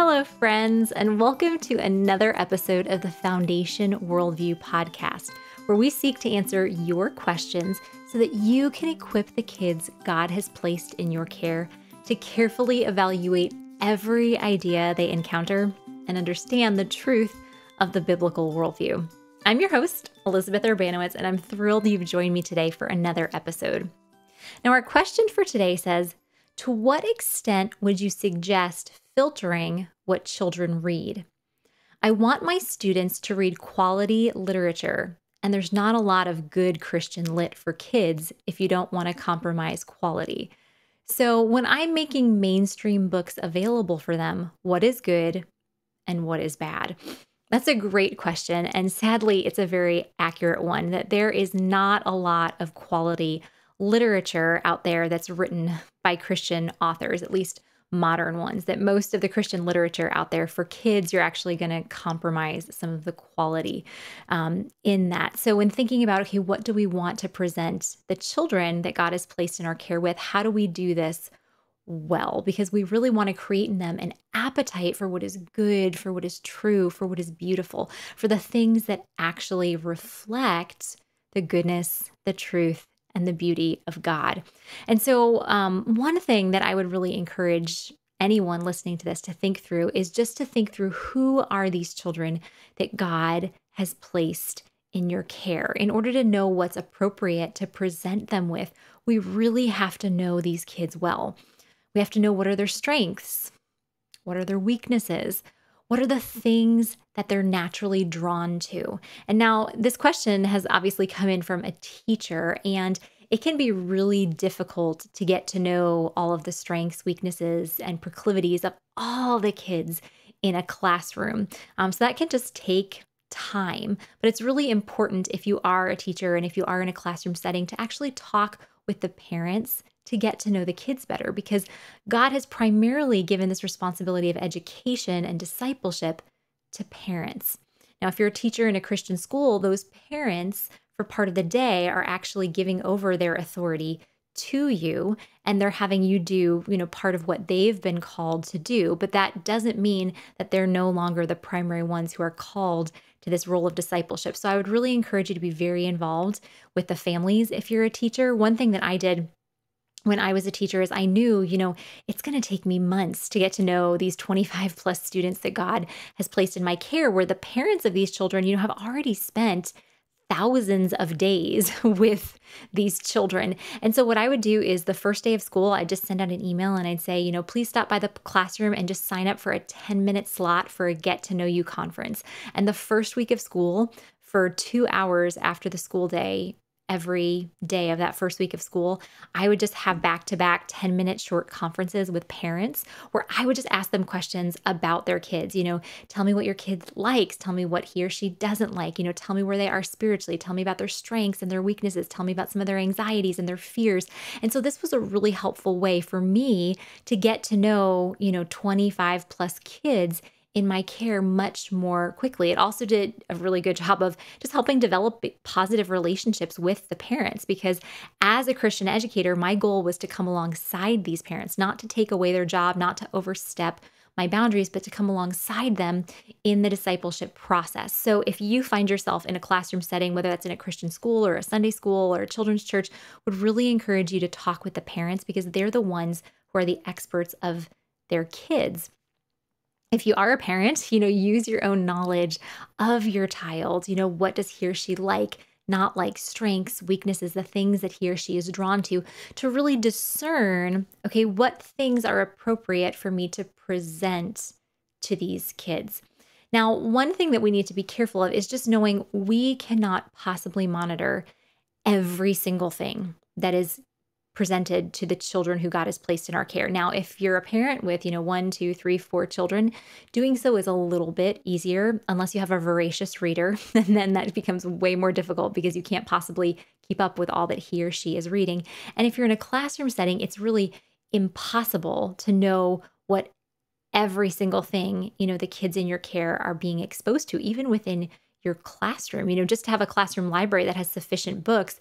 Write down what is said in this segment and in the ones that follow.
Hello, friends, and welcome to another episode of the Foundation Worldview podcast, where we seek to answer your questions so that you can equip the kids God has placed in your care to carefully evaluate every idea they encounter and understand the truth of the biblical worldview. I'm your host, Elizabeth Urbanowitz, and I'm thrilled you've joined me today for another episode. Now, our question for today says, to what extent would you suggest filtering what children read? I want my students to read quality literature, and there's not a lot of good Christian lit for kids if you don't want to compromise quality. So when I'm making mainstream books available for them, what is good and what is bad? That's a great question, and sadly, it's a very accurate one, that there is not a lot of quality literature out there that's written by Christian authors, at least modern ones, that most of the Christian literature out there for kids, you're actually going to compromise some of the quality in that. So when thinking about, okay, what do we want to present the children that God has placed in our care with? How do we do this well? Because we really want to create in them an appetite for what is good, for what is true, for what is beautiful, for the things that actually reflect the goodness, the truth, and the beauty of God. And so one thing that I would really encourage anyone listening to this to think through is just to think through, who are these children that God has placed in your care? In order to know what's appropriate to present them with, we really have to know these kids well. We have to know, what are their strengths? What are their weaknesses? What are the things that they're naturally drawn to? And now this question has obviously come in from a teacher, and it can be really difficult to get to know all of the strengths, weaknesses, and proclivities of all the kids in a classroom. So that can just take time, but it's really important, if you are a teacher and if you are in a classroom setting, to actually talk with the parents to get to know the kids better, because God has primarily given this responsibility of education and discipleship to parents. Now, if you're a teacher in a Christian school, those parents, for part of the day, are actually giving over their authority to you, and they're having you do, part of what they've been called to do. But that doesn't mean that they're no longer the primary ones who are called to this role of discipleship. So I would really encourage you to be very involved with the families if you're a teacher. One thing that I did when I was a teacher is I knew, it's going to take me months to get to know these 25 plus students that God has placed in my care, where the parents of these children, have already spent thousands of days with these children. And so what I would do is, the first day of school, I'd just send out an email and I'd say, please stop by the classroom and just sign up for a 10-minute slot for a get to know you conference. And the first week of school, for 2 hours after the school day, every day of that first week of school, I would just have back-to-back 10-minute short conferences with parents, where I would just ask them questions about their kids. Tell me what your kid likes. Tell me what he or she doesn't like. Tell me where they are spiritually. Tell me about their strengths and their weaknesses. Tell me about some of their anxieties and their fears. And so this was a really helpful way for me to get to know, 25 plus kids in my care much more quickly. It also did a really good job of just helping develop positive relationships with the parents, because as a Christian educator, my goal was to come alongside these parents, not to take away their job, not to overstep my boundaries, but to come alongside them in the discipleship process. So if you find yourself in a classroom setting, whether that's in a Christian school or a Sunday school or a children's church, would really encourage you to talk with the parents, because they're the ones who are the experts of their kids. If you are a parent, use your own knowledge of your child. What does he or she like, not like, strengths, weaknesses, the things that he or she is drawn to really discern, okay, what things are appropriate for me to present to these kids. Now, one thing that we need to be careful of is just knowing we cannot possibly monitor every single thing that is presented to the children who God has placed in our care. Now, if you're a parent with, 1, 2, 3, 4 children, doing so is a little bit easier, unless you have a voracious reader, and then that becomes way more difficult because you can't possibly keep up with all that he or she is reading. And if you're in a classroom setting, it's really impossible to know what every single thing, the kids in your care are being exposed to, even within your classroom. Just to have a classroom library that has sufficient books,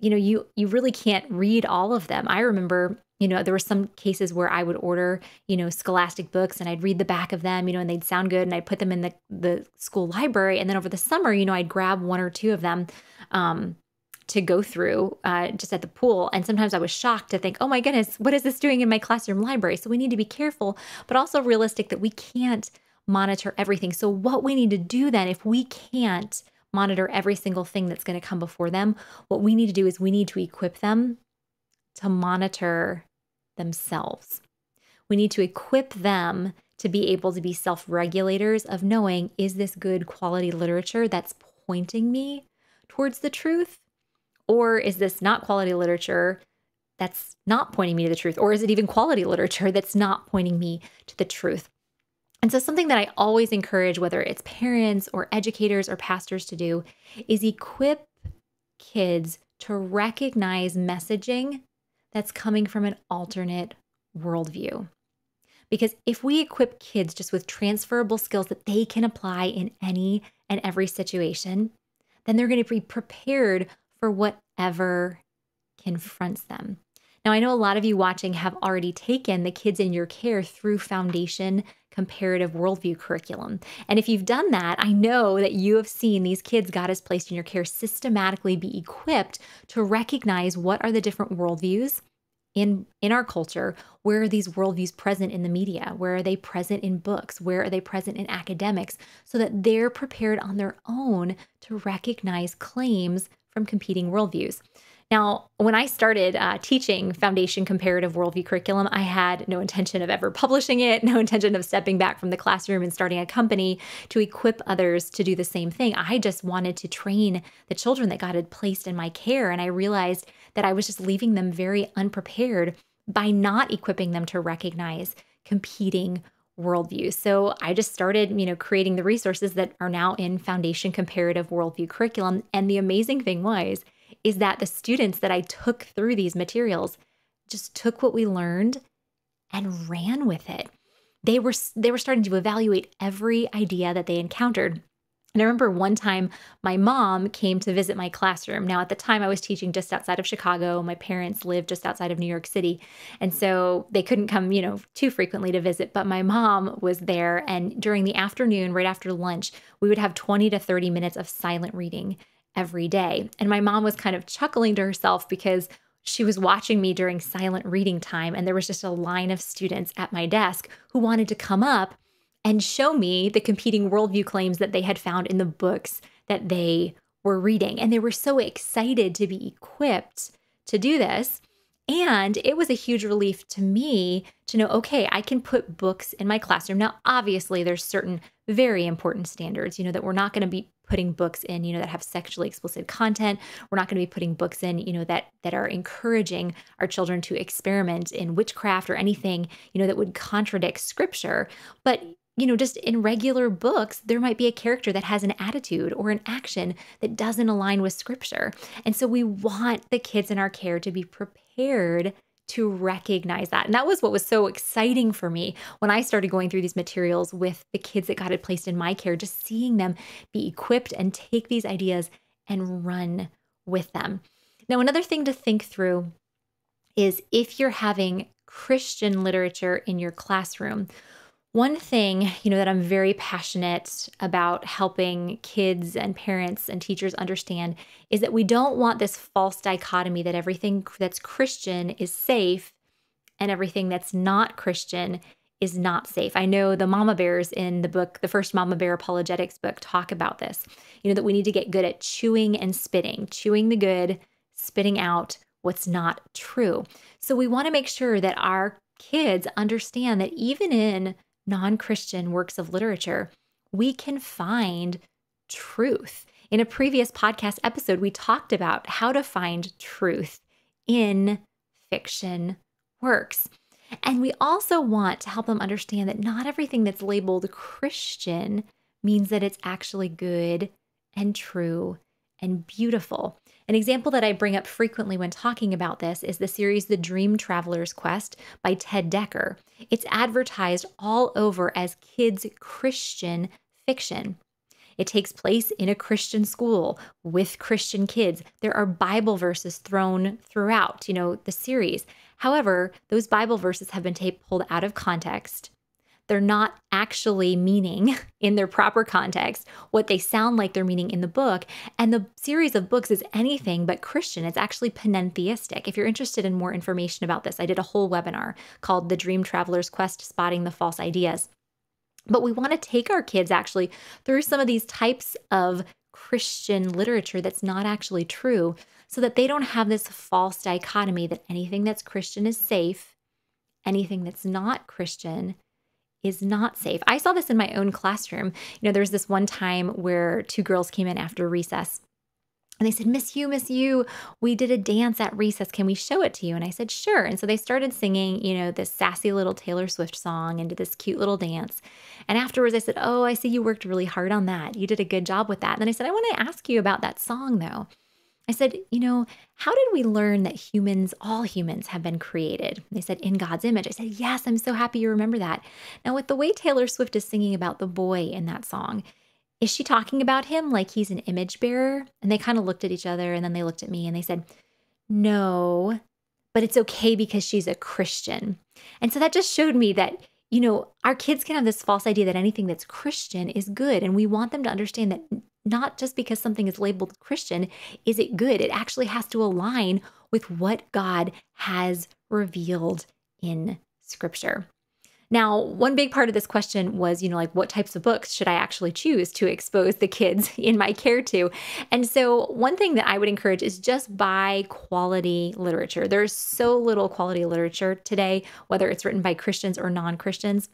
you really can't read all of them. I remember you know, there were some cases where I would order, you know, scholastic books and I'd read the back of them, you know, and they'd sound good and I'd put them in the school library. And then over the summer, you know, I'd grab one or two of them to go through just at the pool. And sometimes I was shocked to think, oh my goodness, what is this doing in my classroom library? So we need to be careful, but also realistic that we can't monitor everything. So what we need to do then, if we can't monitor every single thing that's going to come before them, what we need to do is we need to equip them to monitor themselves. We need to equip them to be able to be self-regulators of knowing, is this good quality literature that's pointing me towards the truth? Or is this not quality literature that's not pointing me to the truth? Or is it even quality literature that's not pointing me to the truth? And so something that I always encourage, whether it's parents or educators or pastors to do, is equip kids to recognize messaging that's coming from an alternate worldview. Because if we equip kids just with transferable skills that they can apply in any and every situation, then they're going to be prepared for whatever confronts them. Now, I know a lot of you watching have already taken the kids in your care through Foundation Comparative Worldview Curriculum. And if you've done that, I know that you have seen these kids God has placed in your care systematically be equipped to recognize what are the different worldviews in our culture. Where are these worldviews present in the media? Where are they present in books? Where are they present in academics? So that they're prepared on their own to recognize claims from competing worldviews. Now, when I started teaching Foundation Comparative Worldview Curriculum, I had no intention of ever publishing it, no intention of stepping back from the classroom and starting a company to equip others to do the same thing. I just wanted to train the children that God had placed in my care, and I realized that I was just leaving them very unprepared by not equipping them to recognize competing worldview. So I just started, you know, creating the resources that are now in Foundation Comparative Worldview Curriculum, and the amazing thing was is that the students that I took through these materials just took what we learned and ran with it. They were starting to evaluate every idea that they encountered. And I remember one time my mom came to visit my classroom. Now, at the time, I was teaching just outside of Chicago. My parents lived just outside of New York City. And so they couldn't come, you know, too frequently to visit. But my mom was there. And during the afternoon, right after lunch, we would have 20 to 30 minutes of silent reading every day. And my mom was kind of chuckling to herself because she was watching me during silent reading time. And there was just a line of students at my desk who wanted to come up and show me the competing worldview claims that they had found in the books that they were reading. And they were so excited to be equipped to do this. And it was a huge relief to me to know, okay, I can put books in my classroom. Now, obviously, there's certain very important standards, you know, that we're not going to be putting books in, you know, that have sexually explicit content. We're not going to be putting books in, you know, that are encouraging our children to experiment in witchcraft or anything, you know, that would contradict scripture. But, you know, just in regular books, there might be a character that has an attitude or an action that doesn't align with scripture. And so we want the kids in our care to be prepared to recognize that. And that was what was so exciting for me when I started going through these materials with the kids that God had placed in my care, just seeing them be equipped and take these ideas and run with them. Now, another thing to think through is if you're having Christian literature in your classroom, one thing, you know, that I'm very passionate about helping kids and parents and teachers understand is that we don't want this false dichotomy that everything that's Christian is safe and everything that's not Christian is not safe. I know the mama bears in the book, the first Mama Bear Apologetics book, talk about this, you know, that we need to get good at chewing and spitting, chewing the good, spitting out what's not true. So we want to make sure that our kids understand that even in non-Christian works of literature, we can find truth. In a previous podcast episode, we talked about how to find truth in fiction works. And we also want to help them understand that not everything that's labeled Christian means that it's actually good and true and beautiful. An example that I bring up frequently when talking about this is the series The Dream Traveler's Quest by Ted Dekker. It's advertised all over as kids' Christian fiction. It takes place in a Christian school with Christian kids. There are Bible verses thrown throughout, the series. However, those Bible verses have been pulled out of context. They're not actually meaning in their proper context what they sound like they're meaning in the book. And the series of books is anything but Christian. It's actually panentheistic. If you're interested in more information about this, I did a whole webinar called The Dream Traveler's Quest, Spotting the False Ideas. But we want to take our kids actually through some of these types of Christian literature that's not actually true, so that they don't have this false dichotomy that anything that's Christian is safe, anything that's not Christian is not safe. I saw this in my own classroom. There was this one time where two girls came in after recess and they said, Miss Yu, we did a dance at recess. Can we show it to you?" And I said, "Sure." And so they started singing, this sassy little Taylor Swift song and did this cute little dance. And afterwards I said, "Oh, I see you worked really hard on that. You did a good job with that." And then I said, "I want to ask you about that song though." I said, "How did we learn that all humans have been created?" They said, "In God's image." I said, "Yes, I'm so happy you remember that. Now, with the way Taylor Swift is singing about the boy in that song, is she talking about him like he's an image bearer?" And they kind of looked at each other and then they looked at me and they said, "No, but it's okay because she's a Christian." And so that just showed me that, our kids can have this false idea that anything that's Christian is good. And we want them to understand that not just because something is labeled Christian is it good. It actually has to align with what God has revealed in Scripture. Now, one big part of this question was, what types of books should I actually choose to expose the kids in my care to? And so one thing that I would encourage is just buy quality literature. There's so little quality literature today, whether it's written by Christians or non-Christians,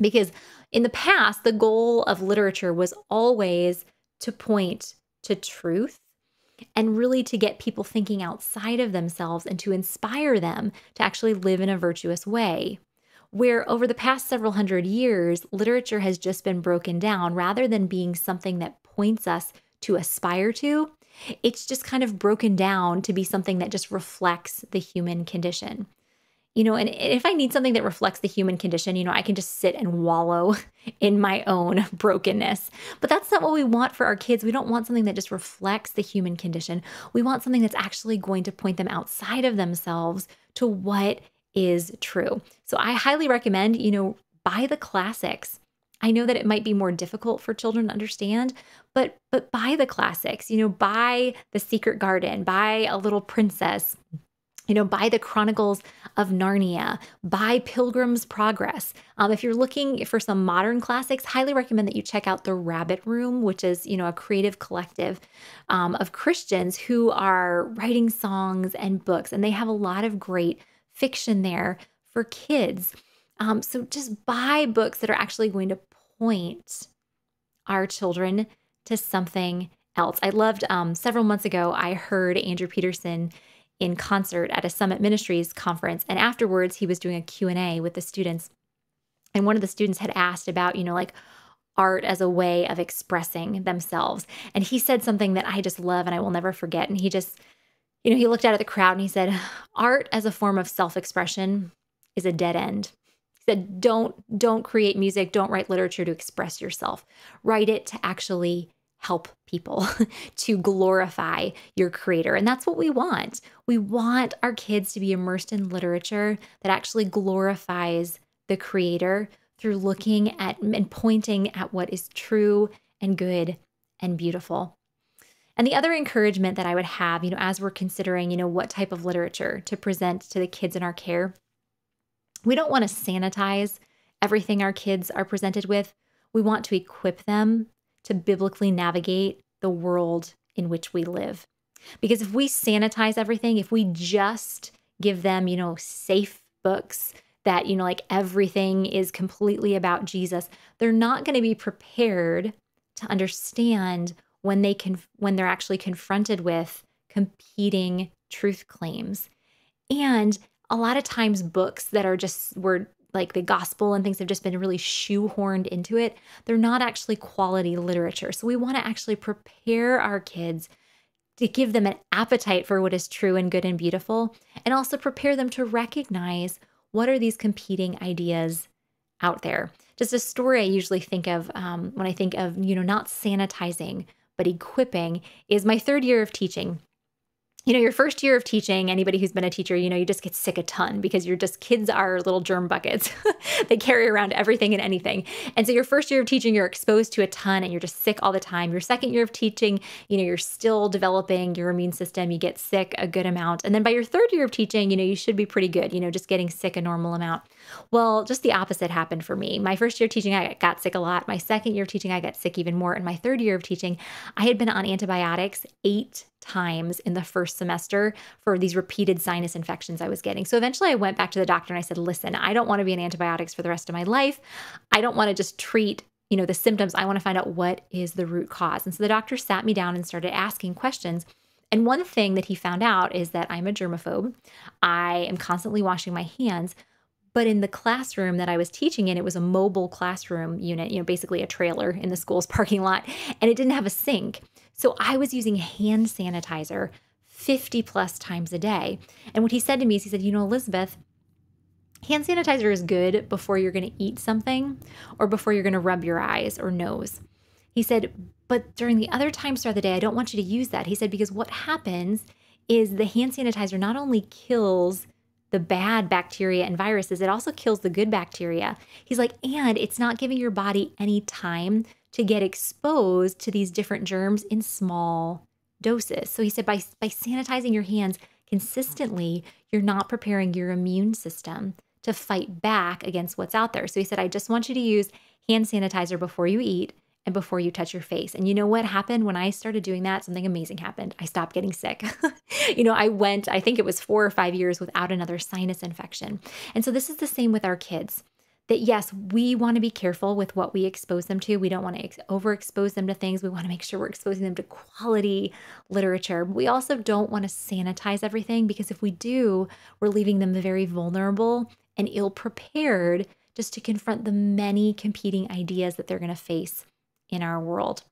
because in the past, the goal of literature was always to point to truth and really to get people thinking outside of themselves and to inspire them to actually live in a virtuous way. Where over the past several hundred years, literature has just been broken down rather than being something that points us to aspire to. It's just kind of broken down to be something that just reflects the human condition. And if I need something that reflects the human condition, I can just sit and wallow in my own brokenness. But that's not what we want for our kids. We don't want something that just reflects the human condition. We want something that's actually going to point them outside of themselves to what is true. So I highly recommend, buy the classics. I know that it might be more difficult for children to understand, but buy the classics, buy The Secret Garden, buy A Little Princess, buy The Chronicles of Narnia, buy Pilgrim's Progress. If you're looking for some modern classics, highly recommend that you check out The Rabbit Room, which is, a creative collective of Christians who are writing songs and books, and they have a lot of great fiction there for kids. So just buy books that are actually going to point our children to something else. I loved several months ago, I heard Andrew Peterson in concert at a Summit Ministries conference. And afterwards, he was doing a Q&A with the students. And one of the students had asked about, art as a way of expressing themselves. And he said something that I just love and I will never forget. And he just, he looked out at the crowd and he said, "Art as a form of self-expression is a dead end." He said, don't create music, don't write literature to express yourself. Write it to actually help people, to glorify your creator. And that's what we want. We want our kids to be immersed in literature that actually glorifies the creator through looking at and pointing at what is true and good and beautiful. And the other encouragement that I would have, as we're considering, what type of literature to present to the kids in our care, we don't want to sanitize everything our kids are presented with. We want to equip them to biblically navigate the world in which we live. Because if we sanitize everything, if we just give them, safe books that, everything is completely about Jesus, they're not going to be prepared to understand when they're actually confronted with competing truth claims. And a lot of times books that are like the gospel and things have just been really shoehorned into it, they're not actually quality literature. So we want to actually prepare our kids to give them an appetite for what is true and good and beautiful, and also prepare them to recognize what are these competing ideas out there. just a story I usually think of when I think of, you know, not sanitizing, but equipping, is my third year of teaching. You know, your first year of teaching, anybody who's been a teacher, you know, you just get sick a ton because you're just, kids are little germ buckets. They carry around everything and anything. And so your first year of teaching, you're exposed to a ton and you're just sick all the time. Your second year of teaching, you know, you're still developing your immune system. You get sick a good amount. And then by your third year of teaching, you know, you should be pretty good, you know, just getting sick a normal amount. Well, just the opposite happened for me. My first year of teaching, I got sick a lot. My second year of teaching, I got sick even more. And my third year of teaching, I had been on antibiotics 8 times in the first semester for these repeated sinus infections I was getting. So eventually I went back to the doctor and I said, listen, I don't want to be on antibiotics for the rest of my life. I don't want to just treat, you know, the symptoms. I want to find out what is the root cause. And so the doctor sat me down and started asking questions. And one thing that he found out is that I'm a germaphobe. I am constantly washing my hands. But in the classroom that I was teaching in, it was a mobile classroom unit, you know, basically a trailer in the school's parking lot, and it didn't have a sink. So I was using hand sanitizer 50+ times a day. And what he said to me is he said, you know, Elizabeth, hand sanitizer is good before you're going to eat something or before you're going to rub your eyes or nose. He said, but during the other times throughout the day, I don't want you to use that. He said, because what happens is the hand sanitizer not only kills the bad bacteria and viruses, it also kills the good bacteria. He's like, and it's not giving your body any time to get exposed to these different germs in small doses. So he said, by sanitizing your hands consistently, you're not preparing your immune system to fight back against what's out there. So he said, I just want you to use hand sanitizer before you eat and before you touch your face. And you know what happened when I started doing that? Something amazing happened. I stopped getting sick. You know, I think it was 4 or 5 years without another sinus infection. And so this is the same with our kids, that yes, we want to be careful with what we expose them to. We don't want to overexpose them to things. We want to make sure we're exposing them to quality literature. But we also don't want to sanitize everything, because if we do, we're leaving them very vulnerable and ill-prepared just to confront the many competing ideas that they're going to face in our world.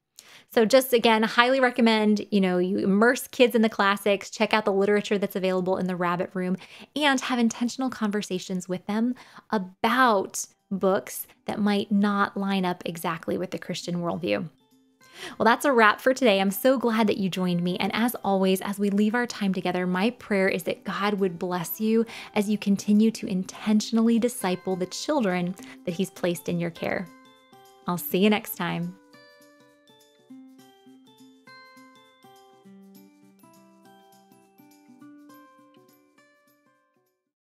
So just again, highly recommend, you know, you immerse kids in the classics, check out the literature that's available in the Rabbit Room, and have intentional conversations with them about books that might not line up exactly with the Christian worldview. Well, that's a wrap for today. I'm so glad that you joined me. And as always, as we leave our time together, my prayer is that God would bless you as you continue to intentionally disciple the children that He's placed in your care. I'll see you next time.